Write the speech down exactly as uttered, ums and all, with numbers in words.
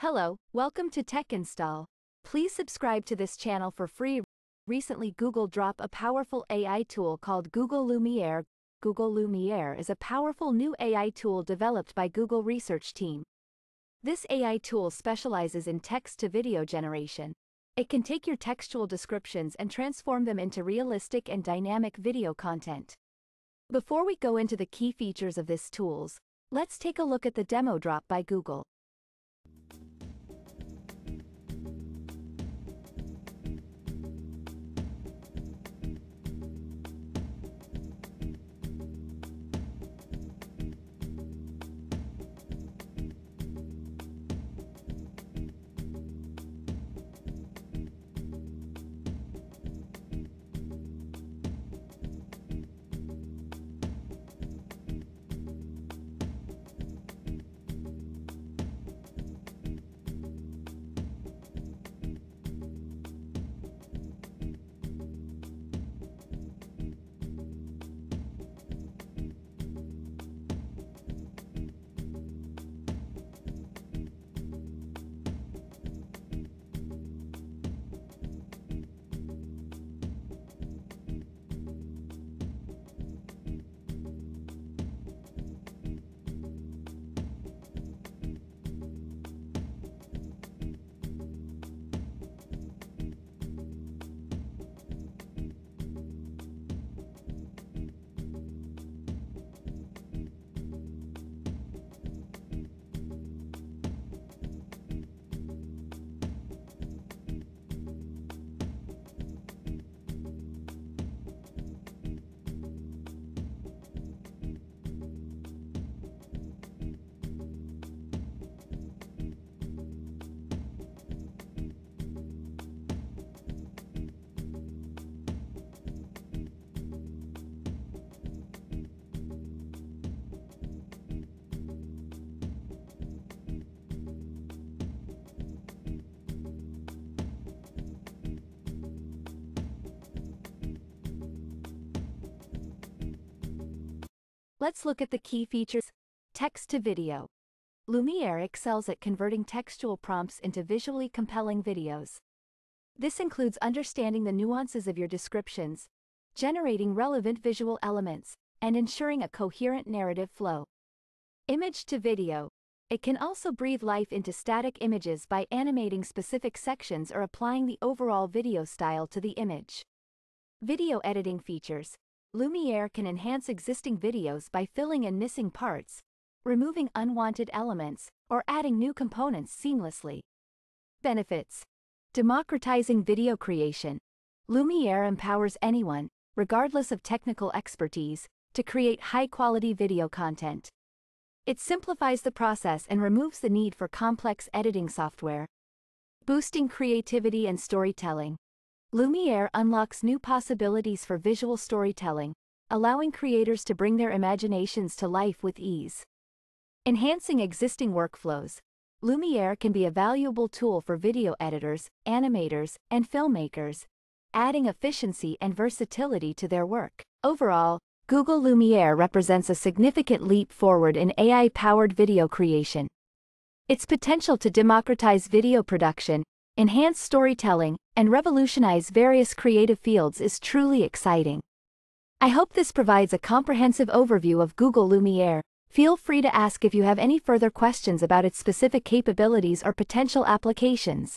Hello, welcome to Tech Install. Please subscribe to this channel for free. Recently, Google dropped a powerful A I tool called Google Lumiere. Google Lumiere is a powerful new A I tool developed by Google research team. This A I tool specializes in text-to-video generation. It can take your textual descriptions and transform them into realistic and dynamic video content. Before we go into the key features of this tool, let's take a look at the demo drop by Google. Let's look at the key features. Text to video. Lumiere excels at converting textual prompts into visually compelling videos. This includes understanding the nuances of your descriptions, generating relevant visual elements, and ensuring a coherent narrative flow. Image to video. It can also breathe life into static images by animating specific sections or applying the overall video style to the image. Video editing features. Lumiere can enhance existing videos by filling in missing parts, removing unwanted elements, or adding new components seamlessly. Benefits. Democratizing video creation. Lumiere empowers anyone, regardless of technical expertise, to create high-quality video content. It simplifies the process and removes the need for complex editing software. Boosting creativity and storytelling. Lumiere unlocks new possibilities for visual storytelling, allowing creators to bring their imaginations to life with ease. Enhancing existing workflows. Lumiere can be a valuable tool for video editors, animators, and filmmakers, adding efficiency and versatility to their work. Overall, Google Lumiere represents a significant leap forward in A I-powered video creation. Its potential to democratize video production, enhance storytelling, and revolutionize various creative fields is truly exciting. I hope this provides a comprehensive overview of Google Lumiere. Feel free to ask if you have any further questions about its specific capabilities or potential applications.